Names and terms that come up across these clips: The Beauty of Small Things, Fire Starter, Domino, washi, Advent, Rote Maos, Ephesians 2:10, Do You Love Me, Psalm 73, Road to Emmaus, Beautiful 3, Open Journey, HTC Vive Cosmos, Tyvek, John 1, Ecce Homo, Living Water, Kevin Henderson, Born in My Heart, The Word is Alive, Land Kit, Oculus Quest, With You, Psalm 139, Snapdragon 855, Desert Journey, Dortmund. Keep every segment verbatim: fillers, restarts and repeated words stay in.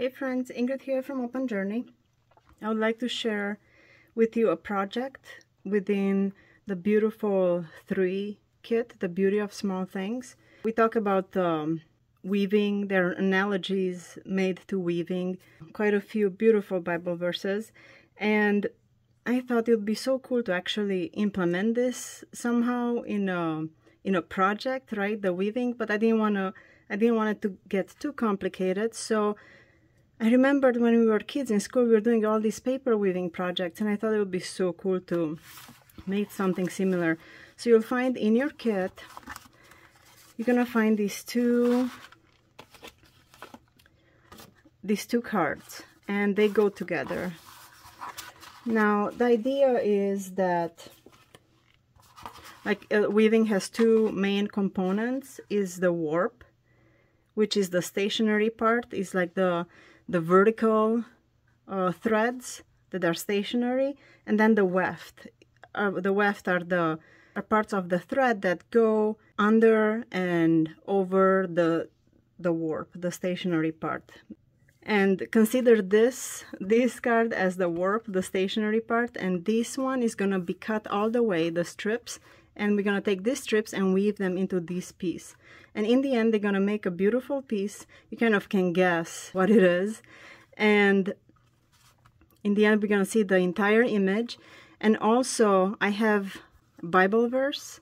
Hey friends, Ingrid here from Open Journey. I would like to share with you a project within the beautiful three kit, The Beauty of Small Things. We talk about um, weaving. There are analogies made to weaving, quite a few beautiful Bible verses, and I thought it would be so cool to actually implement this somehow in a in a project, right? The weaving, but I didn't want to. I didn't want it to get too complicated, so I remembered when we were kids in school, we were doing all these paper weaving projects, and I thought it would be so cool to make something similar. So you'll find in your kit, you're gonna find these two, these two cards, and they go together. Now, the idea is that like uh, weaving has two main components, is the warp, which is the stationary part, is like the, the vertical uh, threads that are stationary, and then the weft. Uh, the weft are the are parts of the thread that go under and over the, the warp, the stationary part. And consider this, this card as the warp, the stationary part, and this one is gonna be cut all the way, the strips, and we're gonna take these strips and weave them into this piece. And in the end, they're gonna make a beautiful piece. You kind of can guess what it is. And in the end, we're gonna see the entire image. And also, I have Bible verse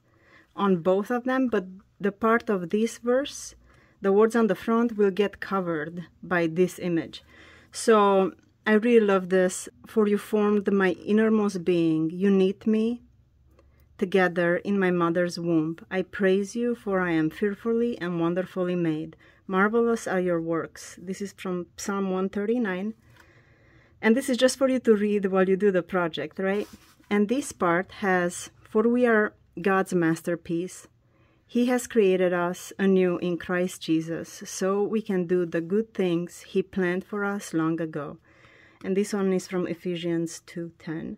on both of them, but the part of this verse, the words on the front, will get covered by this image. So I really love this. For you formed my innermost being. You knit me together in my mother's womb. I praise you, for I am fearfully and wonderfully made. Marvelous are your works. This is from Psalm one thirty-nine. And this is just for you to read while you do the project, right? And this part has, for we are God's masterpiece. He has created us anew in Christ Jesus, so we can do the good things He planned for us long ago. And this one is from Ephesians two ten.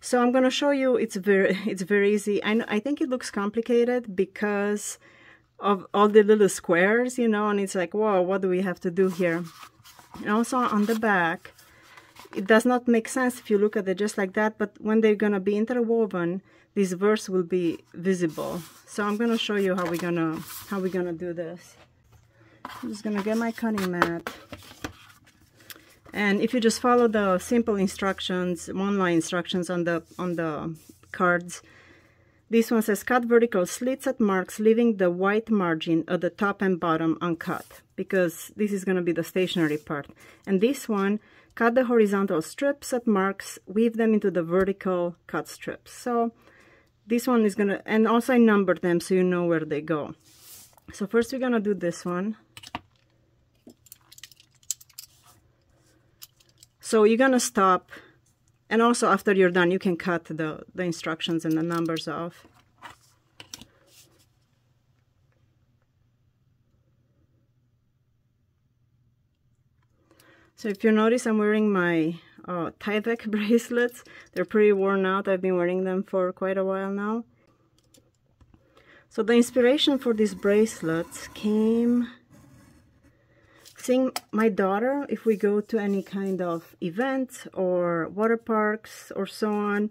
So I'm going to show you, it's very it's very easy. I, I think it looks complicated because of all the little squares, you know, and it's like, whoa, what do we have to do here? And also on the back, it does not make sense if you look at it just like that, but when they're going to be interwoven, this verse will be visible. So I'm going to show you how we're going to how we're going to do this. I'm just going to get my cutting mat. And if you just follow the simple instructions, one-line instructions on the on the cards, this one says cut vertical slits at marks, leaving the white margin at the top and bottom uncut, because this is going to be the stationary part. And this one, cut the horizontal strips at marks, weave them into the vertical cut strips. So this one is going to, and also I numbered them so you know where they go. So first we're going to do this one. So you're going to stop, and also after you're done, you can cut the, the instructions and the numbers off. So if you notice, I'm wearing my uh, Tyvek bracelets. They're pretty worn out. I've been wearing them for quite a while now. So the inspiration for these bracelets came seeing my daughter, if we go to any kind of event or water parks or so on,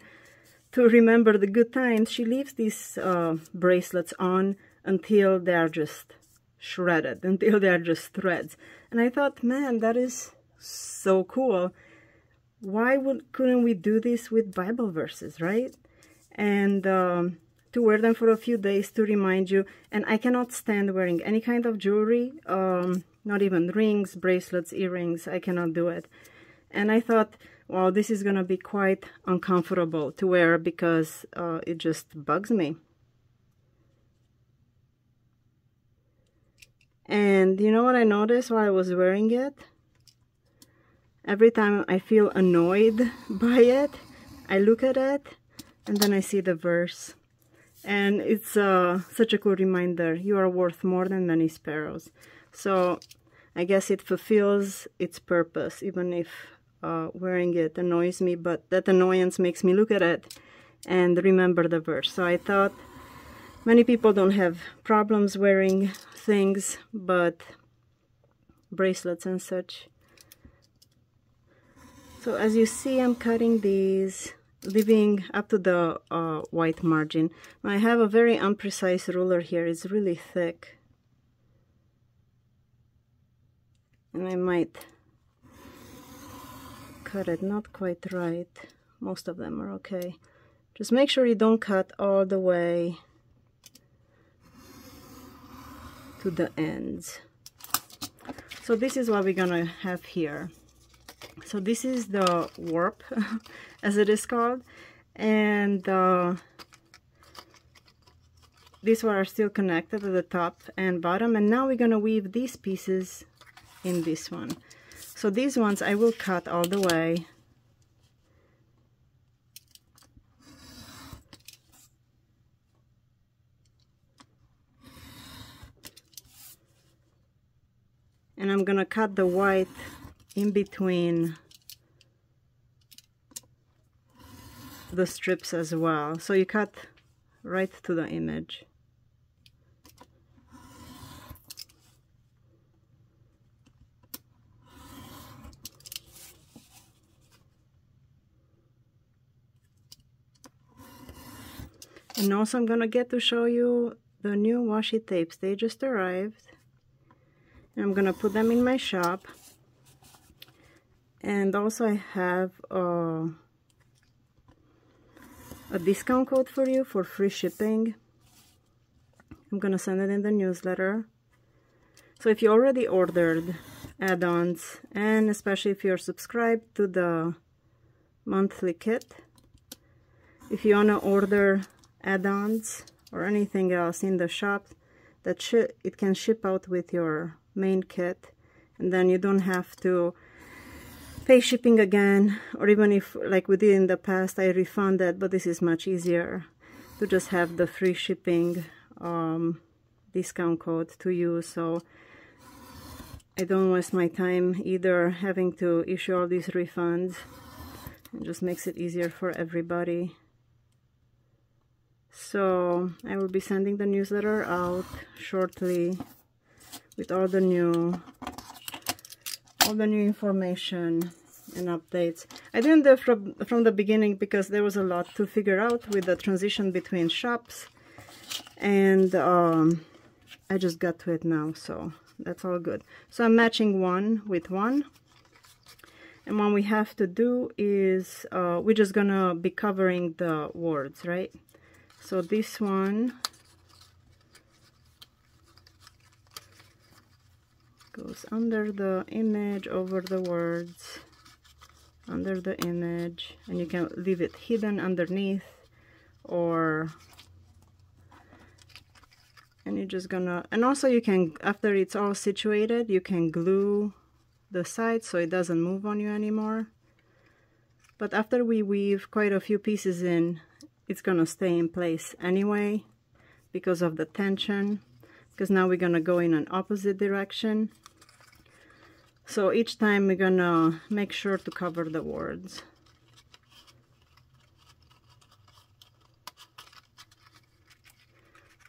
to remember the good times, she leaves these uh, bracelets on until they are just shredded, until they are just threads. And I thought, man, that is so cool. Why would, couldn't we do this with Bible verses, right? And um, to wear them for a few days to remind you. And I cannot stand wearing any kind of jewelry. Um, Not even rings, bracelets, earrings. I cannot do it. And I thought, wow, this is going to be quite uncomfortable to wear because uh, it just bugs me. And you know what I noticed while I was wearing it? Every time I feel annoyed by it, I look at it and then I see the verse. And it's uh, such a cool reminder. You are worth more than many sparrows. So I guess it fulfills its purpose, even if uh, wearing it annoys me, but that annoyance makes me look at it and remember the verse. So I thought many people don't have problems wearing things, but bracelets and such So as you see, I'm cutting these, leaving up to the uh, white margin. I have a very imprecise ruler here, it's really thick. And I might cut it not quite right. Most of them are okay. Just make sure you don't cut all the way to the ends. So this is what we're gonna have here. So this is the warp, as it is called, and uh, these are still connected at the top and bottom, and now we're gonna weave these pieces in this one. So these ones I will cut all the way and I'm gonna cut the white in between the strips as well. So you cut right to the image. And also I'm gonna get to show you the new washi tapes. They just arrived. And I'm gonna put them in my shop. And also I have uh, a discount code for you for free shipping. I'm gonna send it in the newsletter. So if you already ordered add-ons, and especially if you're subscribed to the monthly kit, if you wanna order add-ons or anything else in the shop, that sh- it can ship out with your main kit, and then you don't have to pay shipping again, or even if, like we did in the past, I refunded, but this is much easier to just have the free shipping um, discount code to use, so I don't waste my time either having to issue all these refunds. It just makes it easier for everybody. So I will be sending the newsletter out shortly with all the new all the new information and updates. I didn't do from, from the beginning because there was a lot to figure out with the transition between shops, and um, I just got to it now, so that's all good. So I'm matching one with one, and what we have to do is uh, we're just gonna be covering the words, right? So this one goes under the image, over the words, under the image, and you can leave it hidden underneath, or and you're just gonna, and also you can, after it's all situated, you can glue the sides so it doesn't move on you anymore. But after we weave quite a few pieces in, it's gonna stay in place anyway because of the tension, because now we're gonna go in an opposite direction. So each time we're gonna make sure to cover the words.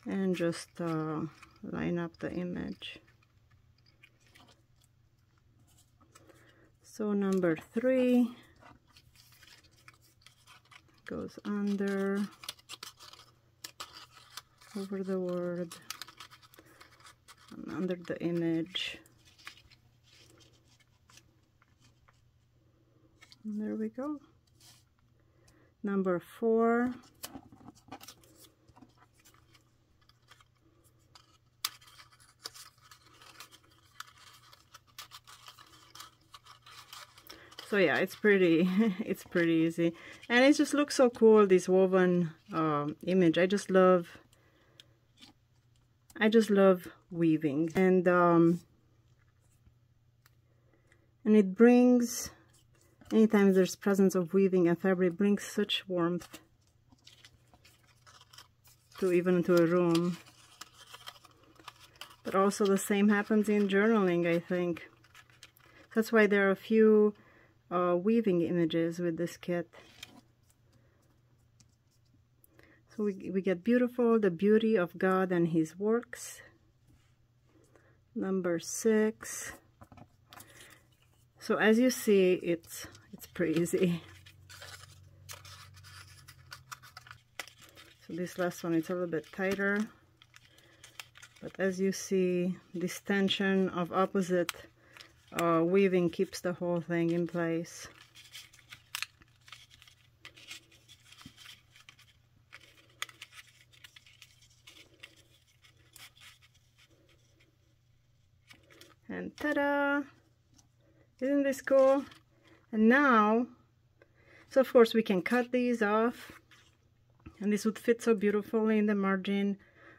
And just uh, line up the image. So number three goes under, over the word, and under the image. And there we go. Number four So yeah, it's pretty it's pretty easy, and it just looks so cool, this woven um, image. I just love I just love weaving, and um, and it brings, anytime there's presence of weaving and fabric, brings such warmth to even to a room. But also the same happens in journaling, I think. That's why there are a few Uh, weaving images with this kit. So we, we get beautiful, the beauty of God and His works. Number six. So as you see, it's it's pretty easy. So this last one, it's a little bit tighter, but as you see, this tension of opposite uh, weaving keeps the whole thing in place. And ta-da! Isn't this cool? And now, so of course we can cut these off, and this would fit so beautifully in the margin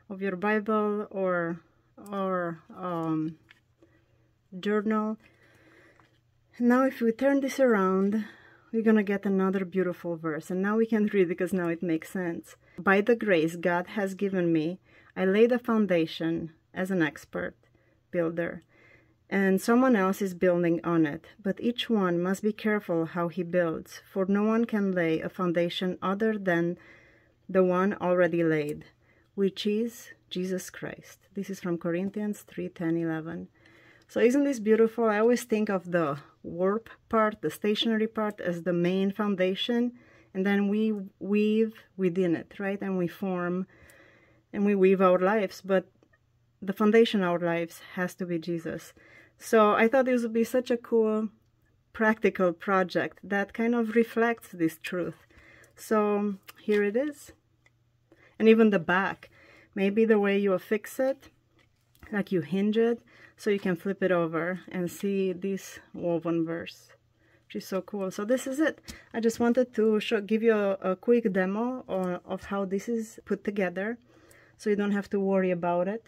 of your Bible or or um, journal. And now if we turn this around, we're gonna get another beautiful verse, and now we can read because now it makes sense. By the grace God has given me, I laid a foundation as an expert builder, and someone else is building on it. But each one must be careful how he builds, for no one can lay a foundation other than the one already laid, which is Jesus Christ. This is from Corinthians three, ten, eleven. So isn't this beautiful? I always think of the warp part, the stationary part, as the main foundation, and then we weave within it, right? And we form and we weave our lives, but the foundation of our lives has to be Jesus. So I thought this would be such a cool practical project that kind of reflects this truth. So here it is. And even the back, maybe the way you affix it, like you hinge it, so you can flip it over and see this woven verse, which is so cool. So this is it. I just wanted to show, give you a, a quick demo of, of how this is put together, so you don't have to worry about it.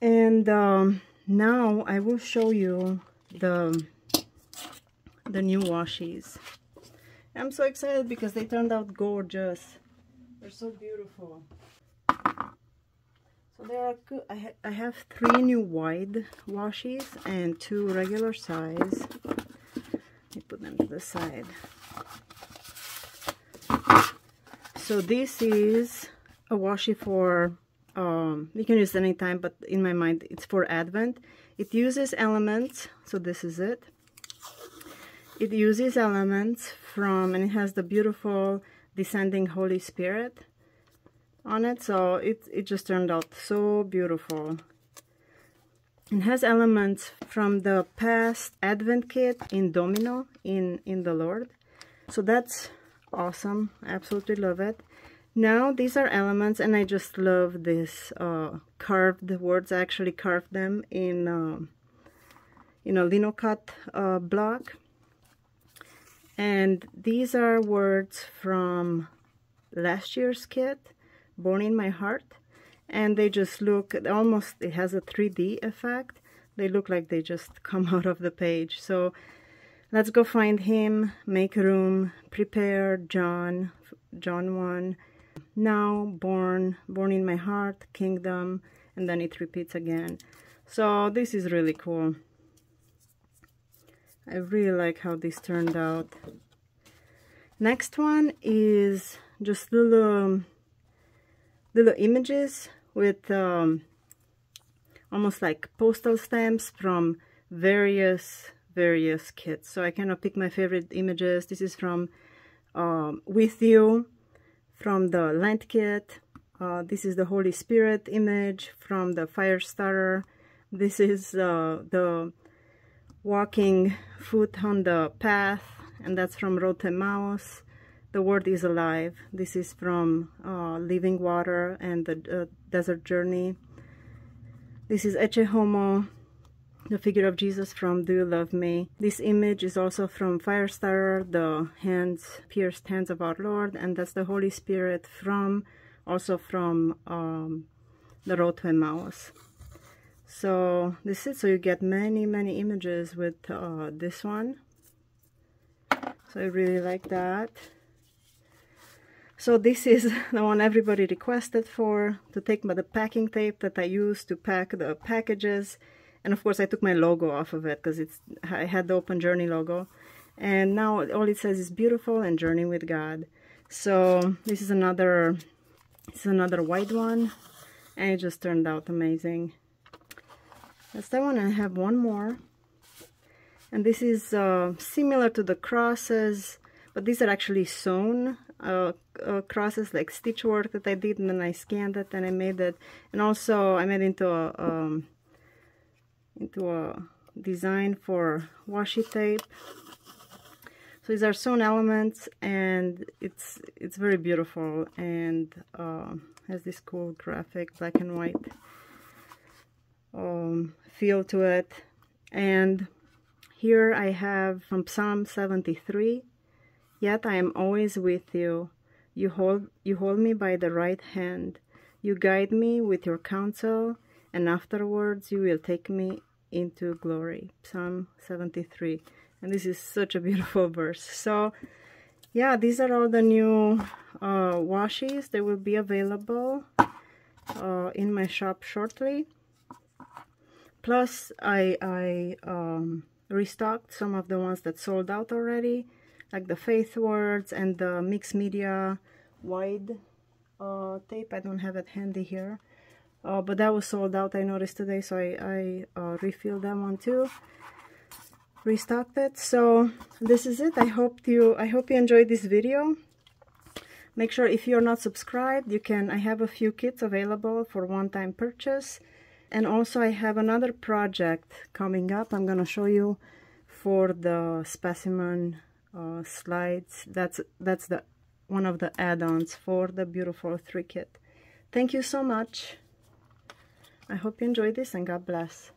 And um, now I will show you the, the new washi. I'm so excited because they turned out gorgeous. They're so beautiful. So there are good, I, ha I have three new wide washi and two regular size. Let me put them to the side. So this is a washi for Um, you can use it anytime, but in my mind it's for Advent. It uses elements, so this is it. It uses elements from, and it has the beautiful descending Holy Spirit on it, so it, it just turned out so beautiful. It has elements from the past Advent Kit in Domino, in, in the Lord. So that's awesome, I absolutely love it. Now these are elements, and I just love this uh, carved words. I actually carved them in uh, in a lino cut uh, block, and these are words from last year's kit, Born in My Heart, and they just look almost, it has a three D effect. They look like they just come out of the page. So let's go find him, make room, prepare John, John one. Now, born, born in my heart, kingdom, and then it repeats again. So this is really cool. I really like how this turned out. Next one is just little, little images with um, almost like postal stamps from various, various kits. So I kind of pick my favorite images. This is from um, With You, from the Land Kit. Uh, this is the Holy Spirit image from the Fire Starter. This is uh, the walking foot on the path, and that's from Rote Maos. The Word is Alive. This is from uh, Living Water and the uh, Desert Journey. This is Ecce Homo, the figure of Jesus from Do You Love Me. This image is also from Fire Starter, the hands, pierced hands of our Lord, and that's the Holy Spirit from, also from um, the Road to Emmaus. So this is, so you get many, many images with uh, this one. So I really like that. So this is the one everybody requested for, to take the packing tape that I use to pack the packages. And of course I took my logo off of it because it's, I had the Open Journey logo, and now all it says is beautiful and journey with God. So this is another, this is another white one, and it just turned out amazing. That's that one. I have one more, And this is uh, similar to the crosses, but these are actually sewn uh, uh, crosses, like stitch work that I did, and then I scanned it and I made it. And also I made into a um, into a design for washi tape. So these are sewn elements, and it's it's very beautiful, and uh, has this cool graphic, black and white um, feel to it. And here I have from Psalm seventy-three, "Yet I am always with you. You hold, you hold me by the right hand. You guide me with your counsel, and afterwards you will take me into glory." Psalm seventy-three. And this is such a beautiful verse. So, yeah, these are all the new uh, washies. They will be available uh, in my shop shortly. Plus, I... I um, restocked some of the ones that sold out already, like the Faith Words and the Mixed Media wide uh, tape. I don't have it handy here, uh, but that was sold out, I noticed today, so I, I uh, refilled that one too, restocked it. So this is it. I hope you I hope you enjoyed this video. Make sure, if you're not subscribed, you can. I have a few kits available for one-time purchase. And also I have another project coming up. I'm going to show you for the specimen uh, slides. That's that's the one of the add-ons for the beautiful three kit. Thank you so much. I hope you enjoyed this, and God bless.